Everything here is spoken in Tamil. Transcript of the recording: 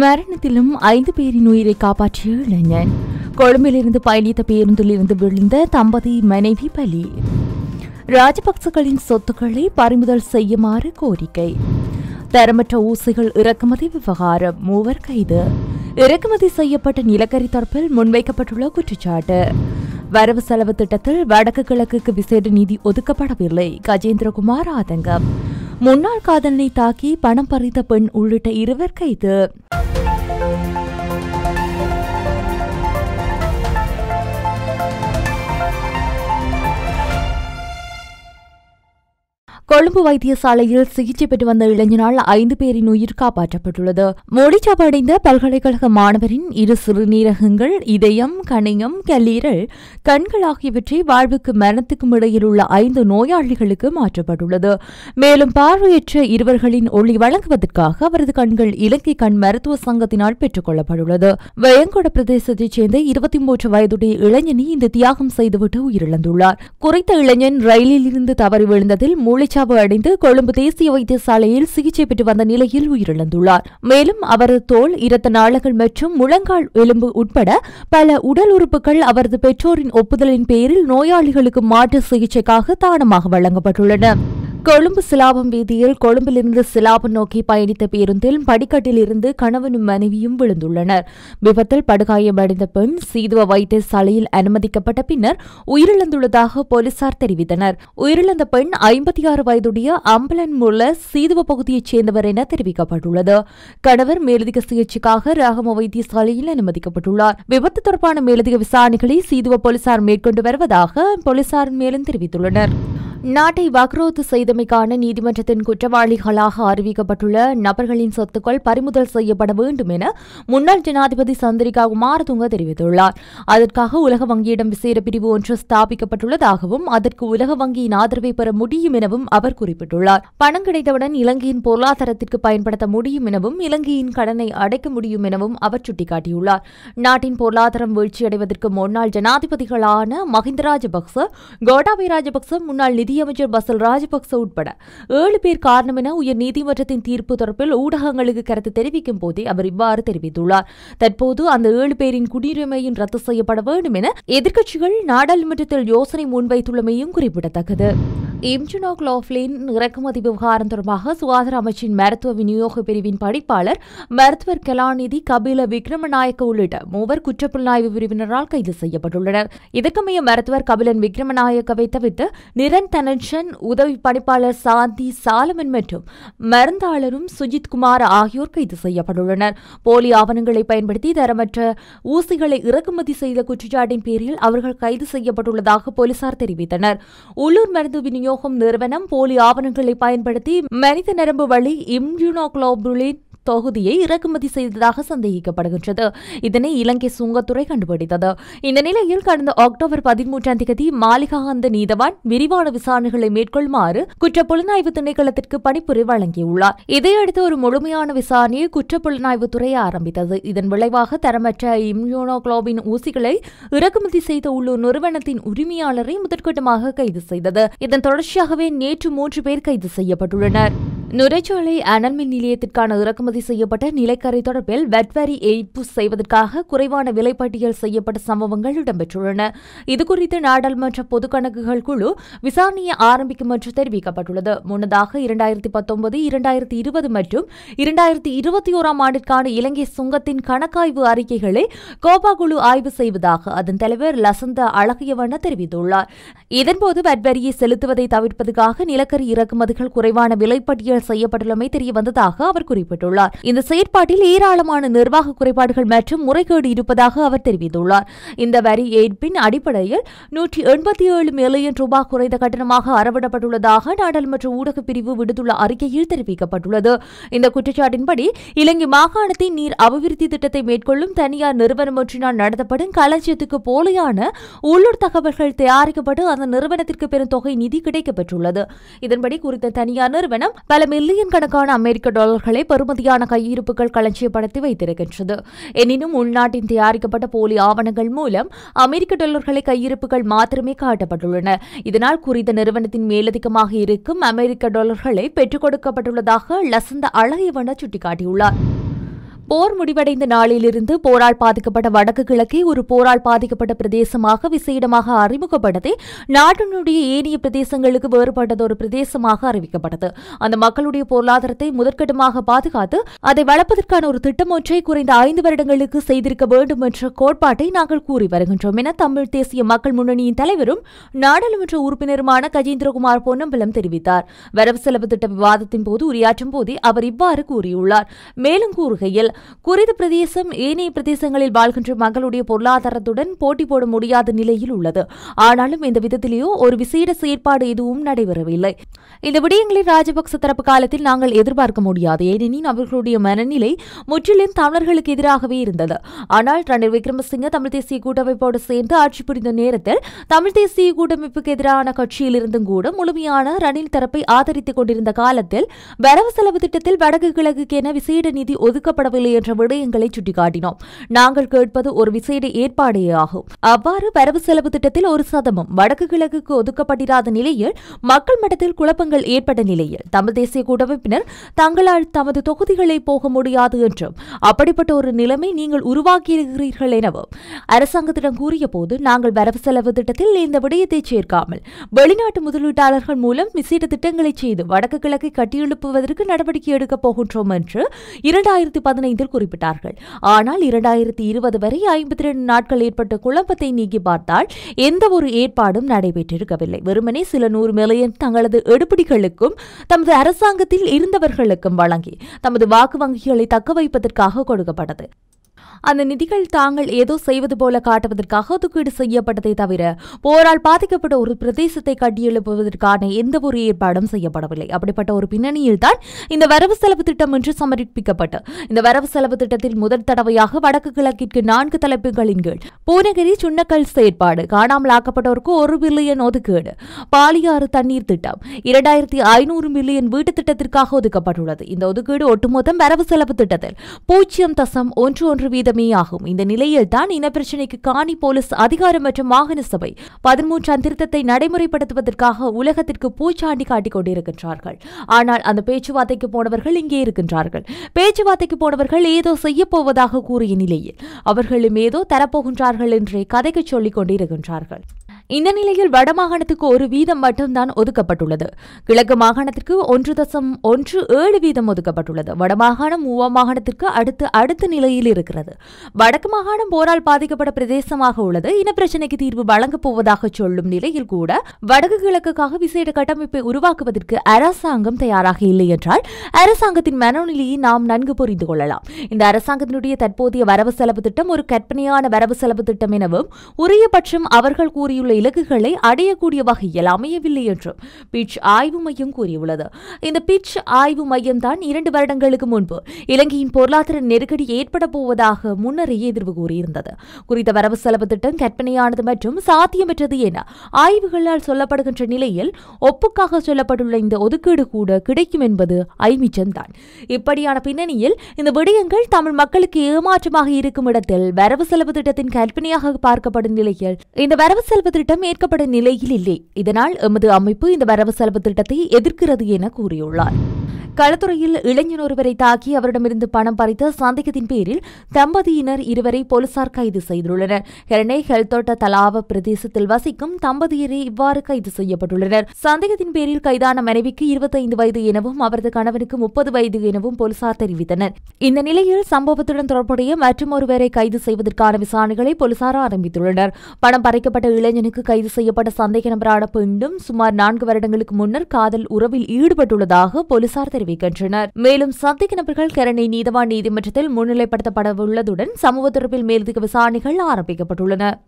மரணத்திலும் 5 பேரின் உயிரை காப்பாற்றிய இளைஞன். கொழும்பிலிருந்து பயணித்த பேருந்திலிருந்து விழுந்த தம்பதி மனைவி பலி. ராஜபக்சகளின் சொத்துக்களை பறிமுதல் செய்யுமாறு கோரிக்கை. தரமற்ற ஊசிகள் இறக்குமதி விவகாரம் மூவர் கைது. இறக்குமதி செய்யப்பட்ட நிலக்கரி தரப்பில் முன்வைக்கப்பட்டுள்ள குற்றச்சாட்டு. வரவு செலவு திட்டத்தில் வடக்கு கிழக்குக்கு விசேட நிதி ஒதுக்கப்படவில்லை. கஜேந்திரகுமார் ஆதங்கம். முன்னாள் காதலனை தாக்கி பணம் பறித்த பெண் உள்ளிட்ட 20 கைது. கொழும்பு வைத்தியசாலையில் சிகிச்சை பெற்று வந்த இளைஞனால் 5 பேரின் உயிர் காப்பாற்றப்பட்டுள்ளது. மூடிச்சபடைந்த பல்கலைக்கழக மாணவரின் 2 சிறுநீரகங்கள், இதயம், கணையம், கல்லீரல், கண்கள் ஆகியவற்றை வாழ்வுக்கு மரணத்துக்கும் இடையில் உள்ள 5 நோயாளிகளுக்கு மாற்றப்பட்டுள்ளது. மேலும் பார்வையற்ற 20ர்களின் ஒளி வழங்குவதற்காக அவரது கண்கள் இலங்கை கண் மருத்துவ சங்கத்தினால் பெற்றுக் கொள்ளப்பட்டுள்ளது. வயங்கோட பிரதேசத்தைச் சேர்ந்த 23 வயதுடைய இளைஞனை இந்த தியாகம் செய்துவிட்டு உயிரிழந்துள்ளார். குறித்த இளைஞன் ரயிலில் இருந்து தவறி விழுந்ததில் மூளைச்ச அடைந்து கொழும்பு தேசிய வைத்தியசாலையில் சிகிச்சை பெற்று வந்த நிலையில் உயிரிழந்துள்ளார். மேலும் அவரது தோல், இரத்த நாளங்கள் மற்றும் முழங்கால் எலும்பு உட்பட பல உடல் உறுப்புகள் அவரது பெற்றோரின் ஒப்புதலின் பேரில் நோயாளிகளுக்கு மாற்று சிகிச்சைக்காக தானமாக வழங்கப்பட்டுள்ளன. கொழும்பு சிலாபம் வீதியில் கொழும்பிலிருந்து சிலாபம் நோக்கி பயணித்த பேருந்தில் படிக்கட்டிலிருந்து கணவனும் மனைவியும் விழுந்துள்ளனர். விபத்தில் படுகாயமடைந்த பெண் சீதுவ வைத்தியசாலையில் அனுமதிக்கப்பட்ட பின்னர் உயிரிழந்துள்ளதாக போலீசார் தெரிவித்தனர். உயிரிழந்த பெண் 56 வயதுடைய அம்பலன் மூல சீதுவ பகுதியைச் சேர்ந்தவர் என தெரிவிக்கப்பட்டுள்ளது. கணவர் மேலதிக சிகிச்சைக்காக ராகம வைத்தியசாலையில் அனுமதிக்கப்பட்டுள்ளார். விபத்து தொடர்பான மேலதிக விசாரணைகளை சீதுவ போலீசார் மேற்கொண்டு வருவதாக போலீசார் மேலும் தெரிவித்துள்ளனர். நாட்டை வாக்குரோத்து செய்தமைக்கான நீதிமன்றத்தின் குற்றவாளிகளாக அறிவிக்கப்பட்டுள்ள நபர்களின் சொத்துக்கள் பறிமுதல் செய்யப்பட வேண்டும் என முன்னாள் ஜனாதிபதி சந்திரிகா குமாரதுங்க தெரிவித்துள்ளார். அதற்காக உலக வங்கியிடம் விசேட பிரிவு ஒன்று ஸ்தாபிக்கப்பட்டுள்ளதாகவும் அதற்கு உலக வங்கியின் ஆதரவை பெற முடியும் எனவும் அவர் குறிப்பிட்டுள்ளார். பணம் கிடைத்தவுடன் இலங்கையின் பொருளாதாரத்திற்கு பயன்படுத்த முடியும் எனவும் இலங்கையின் கடனை அடைக்க முடியும் எனவும் அவர் சுட்டிக்காட்டியுள்ளார். நாட்டின் பொருளாதாரம் வீழ்ச்சியடைவதற்கு முன்னாள் ஜனாதிபதிகளான மஹிந்த ராஜபக்ச, கோட்டாபய ராஜபக்ச, முன்னாள் நிதியமைச்சர் பசல் ராஜபக்ச உட்பட 7 பேர் காரணம் என உயர்நீதிமன்றத்தின் தீர்ப்பு தொடர்பில் ஊடகங்களுக்கு கருத்து தெரிவிக்கும் போதே அவர் இவ்வாறு தெரிவித்துள்ளார். தற்போது அந்த 7 பேரின் குடியுரிமையும் ரத்து செய்யப்பட வேண்டும் என எதிர்க்கட்சிகள் நாடாளுமன்றத்தில் யோசனை முன்வைத்துள்ளமையும் குறிப்பிடத்தக்கது. இம்ஜுனோக்ளோஃப்ளின் இறக்குமதி விவகாரம் தொடர்பாக சுகாதார அமைச்சின் மருத்துவ விநியோக பிரிவின் படிப்பாளர் மருத்துவர் கலாநிதி கபில விக்ரமநாயக்க உள்ளிட்ட 3 குற்றப்புலனாய்வு பிரிவினரால் கைது செய்யப்பட்டுள்ளனர். இதற்கமைய மருத்துவர் கபிலன் விக்ரமநாயக்கவை தவிர்த்து நிரன் தனஞ்சன், உதவி பணிப்பாளர் சாந்தி சாலமன் மற்றும் மருந்தாளரும் சுஜித் குமார் ஆகியோர் கைது செய்யப்பட்டுள்ளனர். போலி ஆவணங்களை பயன்படுத்தி தரமற்ற ஊசிகளை இறக்குமதி செய்த குற்றச்சாட்டின் பேரில் அவர்கள் கைது செய்யப்பட்டுள்ளதாக போலீசார் தெரிவித்தனர். உள்ளூர் மருந்து விநியோக நிறுவனம் போலி ஆவணங்களை பயன்படுத்தி மனித நரம்பு வழி இம்யூனோகுளோபுலின் தொகுதியை இறக்குமதி செய்ததாக சந்தேகிக்கப்படுகின்றது. இதனை இலங்கை சுங்கத்துறை கண்டுபிடித்தது. இந்த நிலையில் கடந்த அக்டோபர் 13ஆம் தேதி மாளிகாந்த நீதவான் விரிவான விசாரணைகளை மேற்கொள்ளுமாறு குற்றப்புலனாய்வு திணைக்களத்திற்கு பணிப்புரை வழங்கியுள்ளார். இதையடுத்து ஒரு முழுமையான விசாரணையை குற்றப்புலனாய்வுத்துறை ஆரம்பித்தது. இதன் விளைவாக தரமற்ற இம்யூனோகுளோபின் ஊசிகளை இறக்குமதி செய்த உள்ளூர் நிறுவனத்தின் உரிமையாளரை முதற்கட்டமாக கைது செய்தது. இதன் தொடர்ச்சியாகவே நேற்று 3 பேர் கைது செய்யப்பட்டுள்ளனர். நுரைச்சோலை அனல் மின் நிலையத்திற்கான இறக்குமதி செய்யப்பட்ட நிலக்கரி தொடர்பில் வட்வரி ஏய்ப்பு செய்வதற்காக குறைவான விலைப்பட்டியல் செய்யப்பட்ட சம்பவங்கள் இடம்பெற்றுள்ளன. இதுகுறித்து நாடாளுமன்ற பொதுக்கணக்குகள் குழு விசாரணையை ஆரம்பிக்கும் என்று தெரிவிக்கப்பட்டுள்ளது. முன்னதாக 2019, 2020 மற்றும் 2021 ஆண்டிற்கான இலங்கை சுங்கத்தின் கணக்காய்வு அறிக்கைகளை கோபா குழு ஆய்வு செய்வதாக அதன் தலைவர் லசந்த அழகியவண்ண தெரிவித்துள்ளார். இதன்போது வட்வரியை செலுத்துவதை தவிர்ப்பதற்காக நிலக்கரி இறக்குமதிகள் குறைவான விலைப்பட்டியல் செய்யப்பட்டுள்ளமை தெரிய வந்ததாக அவர் குறிப்பிட்டுள்ளார். இந்த செயற்பாட்டில் ஏராளமான நிர்வாக குறைபாடுகள் மற்றும் முறைகேடு இருப்பதாக அவர் தெரிவித்துள்ளார். இந்த வரி ஏற்பின் அடிப்படையில் 187 மில்லியன் ரூபாய் குறைந்த கட்டணமாக அறவிடப்பட்டுள்ளதாக நாடாளுமன்ற ஊடக பிரிவு விடுத்துள்ள அறிக்கையில் தெரிவிக்கப்பட்டுள்ளது. இந்த குற்றச்சாட்டின்படி இலங்கை மாகாணத்தின் நீர் அபிவிருத்தி திட்டத்தை மேற்கொள்ளும் தனியார் நிறுவனம் ஒன்றினால் நடத்தப்படும் களஞ்சியத்துக்கு போலியான உள்ளூர் தகவல்கள் தயாரிக்கப்பட்டு அந்த நிறுவனத்திற்கு பெரும் தொகை நிதி கிடைக்கப்பெற்றுள்ளது. இதன்படி குறித்த தனியார் நிறுவனம் மில்லியன் கணக்கான அமெரிக்க டாலர்களை பெறுமதியான கையிருப்புகள் களஞ்சியப்படுத்தி வைத்திருக்கின்றது. எனினும் உள்நாட்டின் தயாரிக்கப்பட்ட போலி ஆவணங்கள் மூலம் அமெரிக்க டாலர்களை கையிருப்புகள் மாத்திரமே காட்டப்பட்டுள்ளன. இதனால் குறித்த நிறுவனத்தின் மேலதிகமாக இருக்கும் அமெரிக்க டாலர்களை பெற்றுக் கொடுக்கப்பட்டுள்ளதாக லசந்த அழகியவண்ண சுட்டிக்காட்டியுள்ளார். போர் முடிவடைந்த நாளிலிருந்து போரால் பாதிக்கப்பட்ட வடக்கு கிழக்கை ஒரு போரால் பாதிக்கப்பட்ட பிரதேசமாக விசேடமாக அறிமுகப்படுத்தி நாட்டினுடைய ஏனைய பிரதேசங்களுக்கு வேறுபட்டது ஒரு பிரதேசமாக அறிவிக்கப்பட்டது. அந்த மக்களுடைய பொருளாதாரத்தை முதற்கட்டமாக பாதுகாத்து அதை வளர்ப்பதற்கான ஒரு திட்டம் ஒன்றை குறைந்த 5 வருடங்களுக்கு செய்திருக்க வேண்டும் என்ற கோட்பாட்டை நாங்கள் கூறி வருகின்றோம் என தமிழ் தேசிய மக்கள் முன்னணியின் தலைவரும் நாடாளுமன்ற உறுப்பினருமான கஜேந்திரகுமார் பொன்னம்பலம் தெரிவித்தார். வரவு செலவு திட்ட விவாதத்தின் போது உரையாற்றும் போதே அவர் இவ்வாறு கூறியுள்ளார். மேலும் கூறுகையில், குறித்த பிரதேசம் ஏனைய பிரதேசங்களில் வாழ்கின்ற மக்களுடைய பொருளாதாரத்துடன் போட்டி போட முடியாத நிலையில் உள்ளது. ஆனாலும் இந்த விதத்திலேயோ ஒரு விசேட செயற்பாடு எதுவும் நடைபெறவில்லை. இந்த விடயங்களை ராஜபக்ச தரப்பு காலத்தில் நாங்கள் எதிர்பார்க்க முடியாது. ஏனெனில் அவர்களுடைய மனநிலை முற்றிலும் தமிழர்களுக்கு எதிராகவே இருந்தது. ஆனால் ரணில் விக்ரமசிங்க தமிழ் தேசிய கூட்டமைப்போடு சேர்ந்து ஆட்சி புரிந்த நேரத்தில் தமிழ் தேசிய கூட்டமைப்புக்கு எதிரான கட்சியிலிருந்தும் கூட முழுமையான ரணில் தரப்பை ஆதரித்துக் கொண்டிருந்த காலத்தில் வரவு செலவு திட்டத்தில் வடக்கு கிழக்குக்கென விசேட நிதி ஒதுக்கப்படவில்லை என்ற விடயங்களை சுட்டிக்காட்டினோம். நாங்கள் கேட்பது ஒரு விசேட ஏற்பாடே ஆகும். அவ்வாறு வரவு செலவு திட்டத்தில் 1% வடக்கு கிழக்குக்கு ஒதுக்கப்பட்டிராத நிலையில் மக்கள் மட்டத்தில் குழப்பங்கள் ஏற்பட்ட நிலையில் தமிழ் தேசிய கூட்டமைப்பினர் தங்களால் தமது தொகுதிகளை போக முடியாது என்றும் அப்படிப்பட்ட ஒரு நிலைமை நீங்கள் உருவாக்கியிருக்கிறீர்கள் எனவும் அரசாங்கத்திடம் கூறிய போது நாங்கள் வரவு செலவு திட்டத்தில் இந்த விடயத்தை சேர்க்காமல் வெளிநாட்டு முதலீட்டாளர்கள் மூலம் விசேட திட்டங்களை செய்து வடக்கு கிழக்கை கட்டியெழுப்புவதற்கு நடவடிக்கை எடுக்கப் போகின்றோம் என்று 2015 குறிப்பிட்டார்கள். ஆனால் 2020 வரை 52 நாட்கள் ஏற்பட்ட குழப்பத்தை நீக்கி பார்த்தால் எந்த ஒரு ஏற்பாடும் நடைபெற்றிருக்கவில்லை. வெறுமனே சில 100 மில்லியன் தங்களது எடுபிடிகளுக்கும் தமது அரசாங்கத்தில் இருந்தவர்களுக்கும் வழங்கி தமது வாக்கு வங்கிகளை தக்க வைப்பதற்காக கொடுக்கப்பட்டது. அந்த நிதிகள் தாங்கள் ஏதோ செய்வது போல காட்டுவதற்காக ஒதுக்கீடு செய்யப்பட்டதை தவிர போரால் பாதிக்கப்பட்ட ஒரு பிரதேசத்தை கட்டியெழுப்புவதற்கான எந்த ஒரு ஏற்பாடும் செய்யப்படவில்லை. அப்படிப்பட்ட ஒரு பின்னணியில் தான் இந்த வரவு செலவு திட்டம் என்று சமர்ப்பிக்கப்பட்டு இந்த வரவு செலவு திட்டத்தில் முதல் தடவையாக வடக்கு கிழக்கிற்கு 4 தலைப்புகளின் கீழ் பூனகிரி சுண்ணக்கல் செயற்பாடு, காணாமல் ஆக்கப்பட்டோருக்கு 1 பில்லியன் ஒதுக்கீடு, பாலியாறு தண்ணீர் திட்டம், 2500 மில்லியன் வீட்டு திட்டத்திற்காக ஒதுக்கப்பட்டுள்ளது. இந்த ஒதுக்கீடு ஒட்டுமொத்தம் வரவு செலவு திட்டத்தில் 0.11 வீதமேயாகும். இந்த நிலையில் தான் இனப்பிரச்சினைக்கு காணி போலீஸ் அதிகாரம் மற்றும் மாகாண சபை 13 திருத்தத்தை நடைமுறைப்படுத்துவதற்காக உலகத்திற்கு பூச்சாண்டி காட்டிக் கொண்டிருக்கின்றார்கள். ஆனால் அந்த பேச்சுவார்த்தைக்கு போனவர்கள் இங்கே இருக்கின்றார்கள். பேச்சுவார்த்தைக்கு போனவர்கள் ஏதோ செய்யப்போவதாக கூறிய நிலையில் அவர்களும் ஏதோ தரப்போகின்றார்கள் என்றே கதைக்கு சொல்லிக் கொண்டிருக்கின்றார்கள். இந்த நிலையில் வடமாகாணத்துக்கு 1 வீதம் மட்டும்தான் ஒதுக்கப்பட்டுள்ளது. கிழக்கு மாகாணத்திற்கு 1.17 வீதம் ஒதுக்கப்பட்டுள்ளது. வடமாகாணம் மாகாணத்திற்கு அடுத்த நிலையில் இருக்கிறது. வடக்கு மாகாணம் போரால் பாதிக்கப்பட்ட பிரதேசமாக உள்ளது. இனப்பிரச்சினைக்கு தீர்வு வழங்கப் போவதாக சொல்லும் நிலையில் கூட வடக்கு கிழக்குக்காக விசேட கட்டமைப்பை உருவாக்குவதற்கு அரசாங்கம் தயாராக இல்லை என்றால் அரசாங்கத்தின் மனநிலையை நாம் நன்கு புரிந்து கொள்ளலாம். இந்த அரசாங்கத்தினுடைய தற்போதைய வரவு செலவு திட்டம் ஒரு கற்பனையான வரவு செலவு திட்டம் எனவும் உரிய பட்சம் அவர்கள் கூறியுள்ள இலக்குகளை அடையக்கூடிய வகையில் அமையவில்லை என்றும் பிட்ச் ஆய்வு மையம் கூறியுள்ளது. இந்த பிட்ச் ஆய்வு மையம் தான் 2 வருடங்களுக்கு முன்பு இலங்கையின் பொருளாதார நெருக்கடி ஏற்பட போவதாக முன்னரே எதிர்வு கூறியிருந்தது. குறித்த வரவு செலவு திட்டம் கற்பனையானது மற்றும் சாத்தியமற்றது என ஆய்வுகளால் சொல்லப்படுகின்ற நிலையில் ஒப்புக்காக சொல்லப்பட்டுள்ள இந்த ஒதுக்கீடு கூட கிடைக்கும் என்பது ஐமிச்சம்தான். இப்படியான பின்னணியில் இந்த விடயங்கள் தமிழ் மக்களுக்கு ஏமாற்றமாக இருக்கும் இடத்தில் வரவு செலவு திட்டத்தின் கற்பனையாக பார்க்கப்படும் நிலையில் இந்த வரவு செலவு திட்டம் ஏற்கப்பட்ட நிலையில் இல்லை. இதனால் எமது அமைப்பு இந்த வரவு செலவு திட்டத்தை எதிர்க்கிறது என கூறியுள்ளார். களத்துறையில் இளைஞன் ஒருவரை தாக்கி அவரிடமிருந்து பணம் பறித்த சந்தேகத்தின் பேரில் தம்பதியினர் இருவரை போலீசார் கைது செய்துள்ளனர். ஹெரணை ஹெல்தோட்ட தலாவ பிரதேசத்தில் வசிக்கும் தம்பதியரை இவ்வாறு கைது செய்யப்பட்டுள்ளனர். சந்தேகத்தின் பேரில் கைதான மனைவிக்கு 25 வயது எனவும் அவரது கணவனுக்கு 30 வயது எனவும் போலீசார் தெரிவித்தனர். இந்த நிலையில் சம்பவத்துடன் தொடர்புடைய மற்றும் ஒருவரை கைது செய்வதற்கான விசாரணைகளை போலீசார் ஆரம்பித்துள்ளனர். பணம் பறிக்கப்பட்ட இளைஞனுக்கு கைது செய்யப்பட்ட சந்தேக நபரான பெண்ணும் சுமார் 4 வருடங்களுக்கு முன்னர் காதல் உறவில் ஈடுபட்டுள்ளதாக போலீசார் தெரிவிக்கின்றனர். மேலும் சந்தேக நபர்கள் கரணை நீதவான் நீதிமன்றத்தில் முன்னிலைப்படுத்தப்படவுள்ளதுடன் சமூக தொடர்பில் மேலதிக விசாரணைகள் ஆரம்பிக்கப்பட்டுள்ளன.